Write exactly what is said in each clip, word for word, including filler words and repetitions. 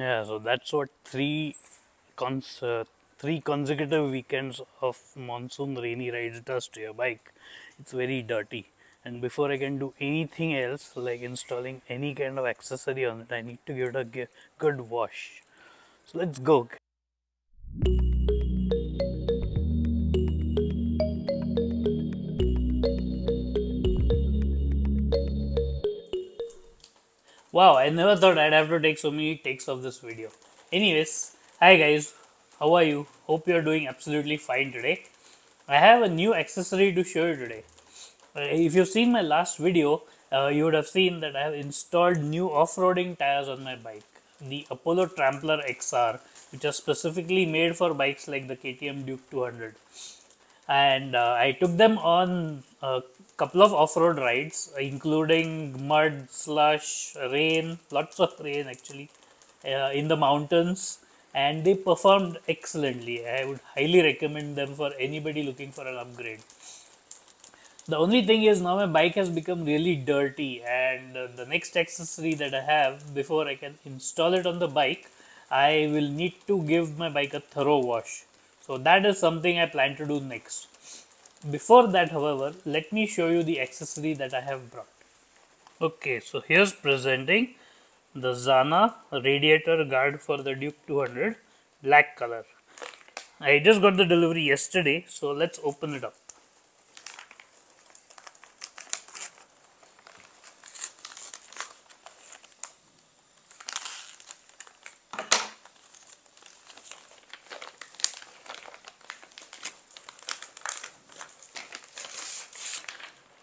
Yeah, so that's what three cons uh, three consecutive weekends of monsoon rainy rides does to your bike. It's very dirty, and before I can do anything else like installing any kind of accessory on it, I need to give it a good wash. So let's go. Wow, I never thought I'd have to take so many takes of this video. Anyways, hi guys, how are you? Hope you're doing absolutely fine today. I have a new accessory to show you today. If you've seen my last video, uh, you would have seen that I have installed new off-roading tires on my bike. The Apollo Tramplr X R, which are specifically made for bikes like the K T M Duke two hundred. And uh, I took them on a couple of off-road rides, including mud, slush, rain, lots of rain actually, uh, in the mountains, and they performed excellently. I would highly recommend them for anybody looking for an upgrade. The only thing is now my bike has become really dirty, and uh, the next accessory that I have before I can install it on the bike, I will need to give my bike a thorough wash. So that is something I plan to do next. Before that, however, let me show you the accessory that I have brought. Okay, so here's presenting the Zana radiator guard for the Duke two hundred, black color. I just got the delivery yesterday, so let's open it up.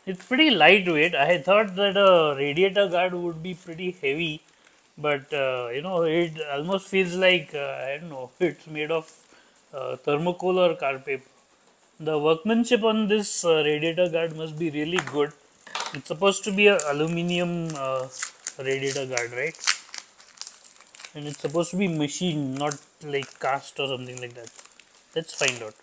It's pretty lightweight. I thought that a radiator guard would be pretty heavy, but uh, you know, it almost feels like, uh, I don't know, it's made of uh, thermocol or card paper. The workmanship on this uh, radiator guard must be really good. It's supposed to be an aluminium uh, radiator guard, right? And it's supposed to be machined, not like cast or something like that. Let's find out.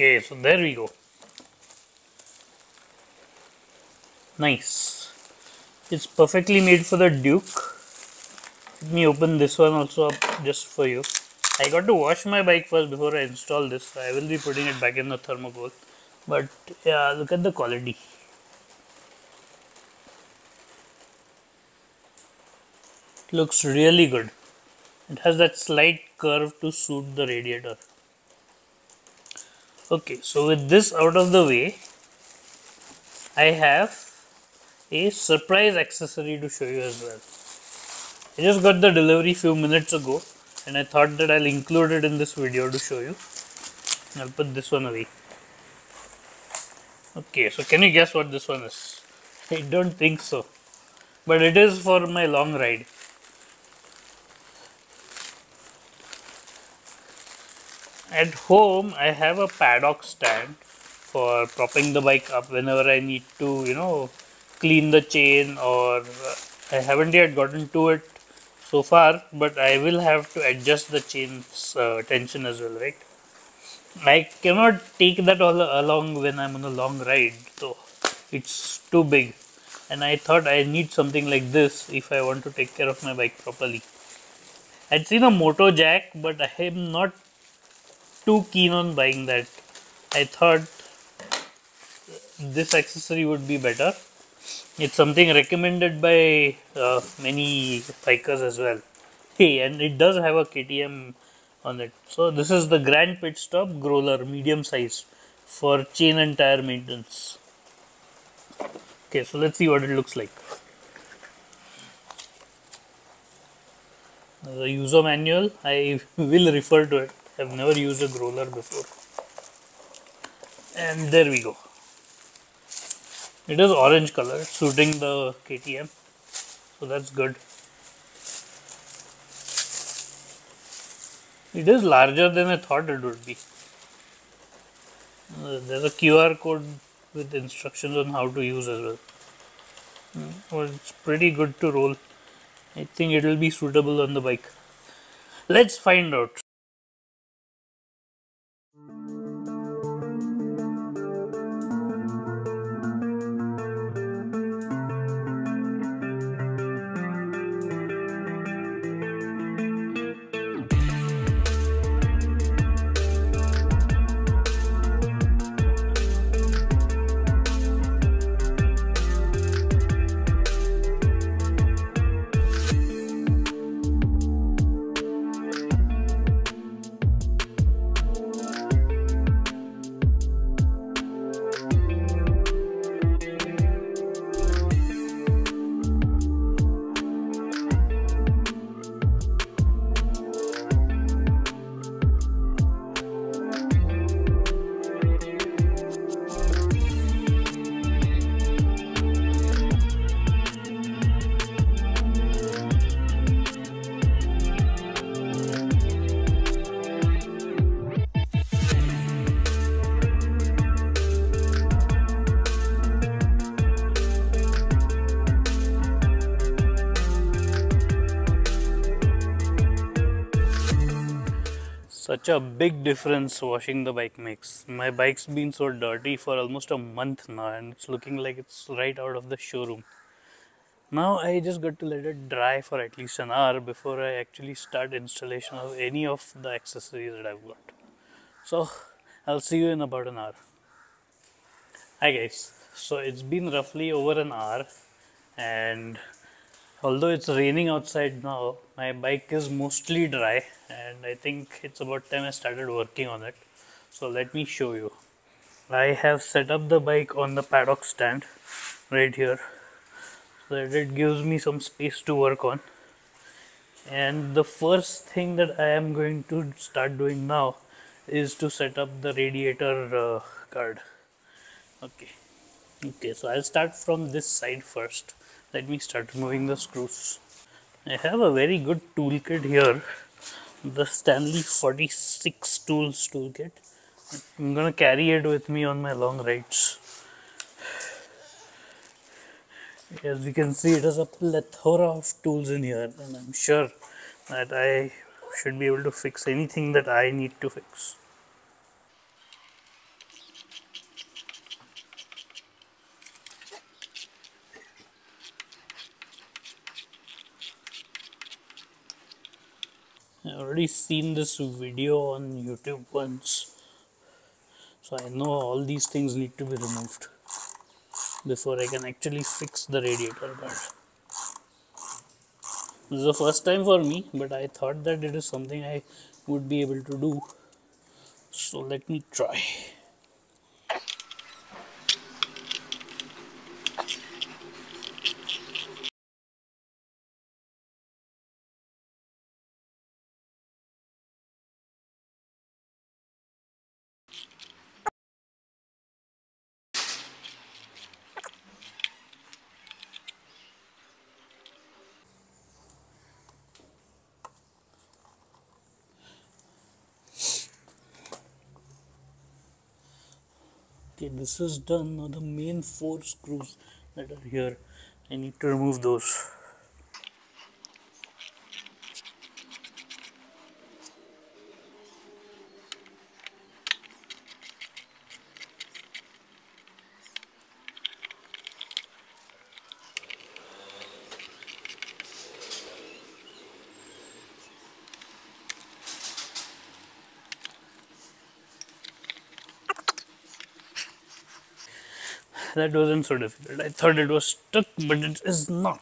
Okay, so there we go. Nice. It's perfectly made for the Duke. Let me open this one also up just for you. I got to wash my bike first before I install this. I will be putting it back in the thermocol. But yeah, look at the quality. It looks really good. It has that slight curve to suit the radiator. Okay, so with this out of the way, I have a surprise accessory to show you as well. I just got the delivery few minutes ago, and I thought that I'll include it in this video to show you. And I'll put this one away. Okay, so can you guess what this one is? I don't think so, but it is for my long ride. At home, I have a paddock stand for propping the bike up whenever I need to, you know, clean the chain, or uh, I haven't yet gotten to it so far, but I will have to adjust the chain's uh, tension as well, right? I cannot take that all along when I'm on a long ride, so it's too big, and I thought I need something like this if I want to take care of my bike properly. I'd seen a moto jack, but I am not too keen on buying that. I thought this accessory would be better. It's something recommended by uh, many bikers as well. Hey, and it does have a K T M on it. So this is the Grand Pitstop Groller, medium size. for chain and tire maintenance. Okay, so let's see what it looks like. The user manual, I will refer to it. I've never used a Groller before. And there we go. It is orange color, suiting the K T M. So that's good. It is larger than I thought it would be. Uh, there's a Q R code with instructions on how to use as well. Well, it's pretty good to roll. I think it will be suitable on the bike. Let's find out. Such a big difference washing the bike makes. My bike's been so dirty for almost a month now, and it's looking like it's right out of the showroom. Now I just got to let it dry for at least an hour before I actually start installation of any of the accessories that I've got. So I'll see you in about an hour. Hi guys, so it's been roughly over an hour, and although it's raining outside now, my bike is mostly dry, and I think it's about time I started working on it. So let me show you. I have set up the bike on the paddock stand right here so that it gives me some space to work on. And the first thing that I am going to start doing now is to set up the radiator uh, guard. Okay. Okay, so I'll start from this side first. Let me start removing the screws. I have a very good toolkit here, the Stanley forty-six tools toolkit. I'm gonna carry it with me on my long rides. As you can see, it has a plethora of tools in here, and I'm sure that I should be able to fix anything that I need to fix. I've already seen this video on YouTube once, so I know all these things need to be removed before I can actually fix the radiator guard. This is the first time for me, but I thought that it is something I would be able to do, so let me try. Okay, this is done. Now the main four screws that are here, I need to remove those. That wasn't so difficult. I thought it was stuck, but it is not.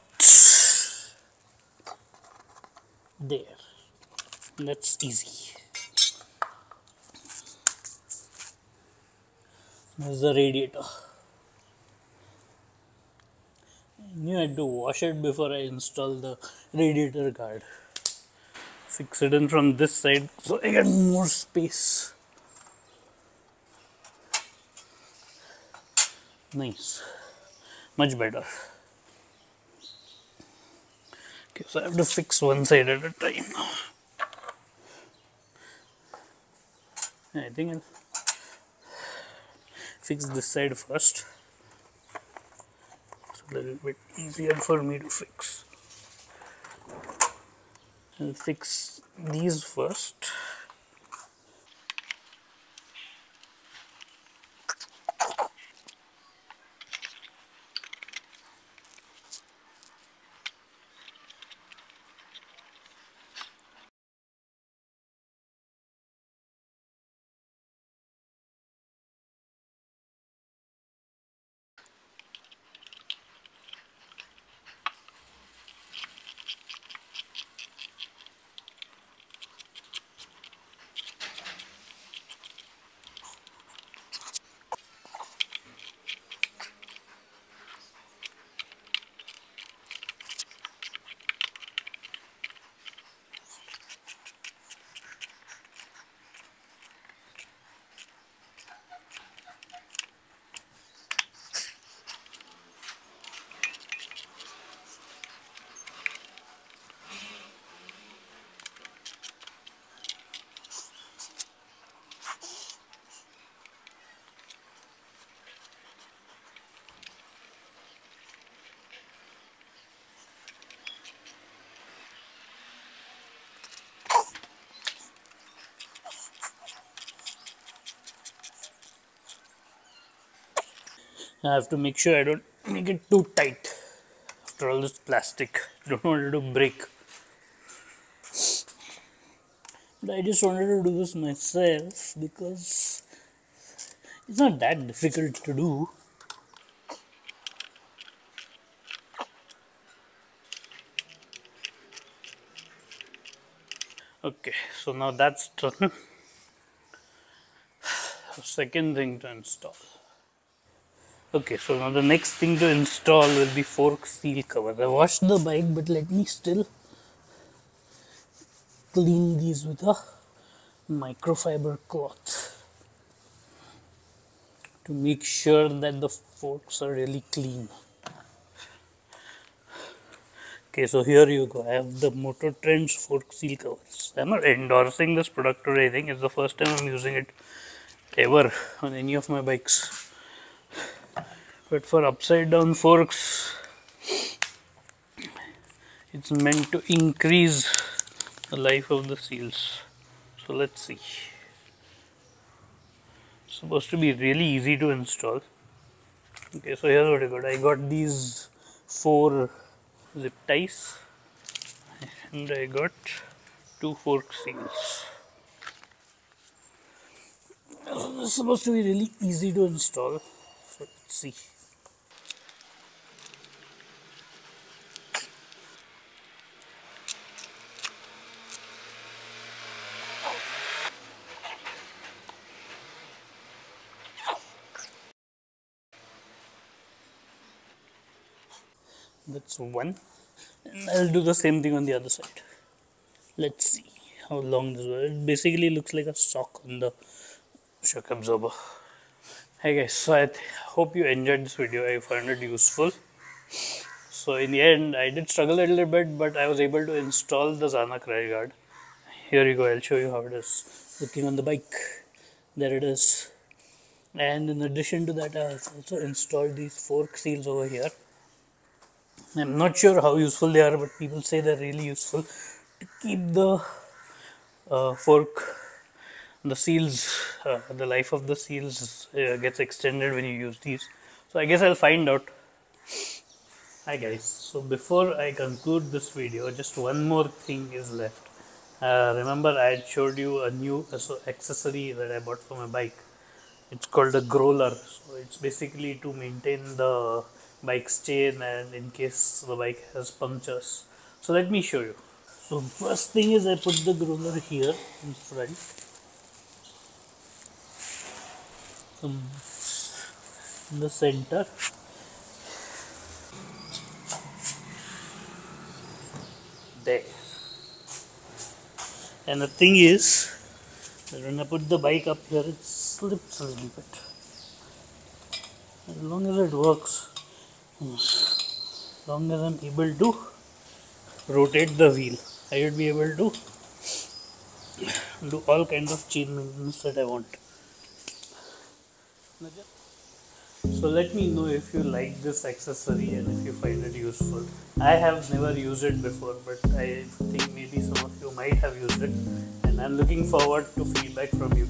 There. That's easy. This is the radiator. I knew I had to wash it before I install the radiator guard. Fix it in from this side so I get more space. Nice, much better. Okay, so I have to fix one side at a time. I think I'll fix this side first. It's a little bit easier for me to fix. I'll fix these first. I have to make sure I don't make it too tight. After all, this plastic, I don't want it to break. But I just wanted to do this myself because it's not that difficult to do. Okay, so now that's done. Second thing to install. Okay, so now the next thing to install will be fork seal covers. I washed the bike, but let me still clean these with a microfiber cloth to make sure that the forks are really clean. Okay, so here you go. I have the MotoTrends fork seal covers. I'm not endorsing this product or anything. It's the first time I'm using it ever on any of my bikes. But for upside down forks, it's meant to increase the life of the seals. So let's see. It's supposed to be really easy to install. Okay, so here's what I got. I got these four zip ties and I got two fork seals. So it's supposed to be really easy to install. So let's see. That's one, and I'll do the same thing on the other side. Let's see how long this was. It basically looks like a sock on the shock absorber. Hey guys, so I hope you enjoyed this video. I found it useful. So in the end, I did struggle a little bit, but I was able to install the Zana crash guard. Here you go, I'll show you how it is looking on the bike. There it is. And in addition to that, I also installed these fork seals over here. I'm not sure how useful they are, but people say they're really useful to keep the uh, fork, the seals, uh, the life of the seals uh, gets extended when you use these. So I guess I'll find out. Hi guys, so before I conclude this video, just one more thing is left. Uh, remember I had showed you a new accessory that I bought for my bike. It's called a Groller. So it's basically to maintain the bike's chain and in case the bike has punctures. So let me show you. So first thing is I put the Groller here in front. Some in the center. There. And the thing is, when I put the bike up here, it slips a little bit. As long as it works, as long as I'm able to rotate the wheel, I should be able to do all kinds of chain movements that I want. So let me know if you like this accessory and if you find it useful. I have never used it before, but I think maybe some of you might have used it, and I'm looking forward to feedback from you.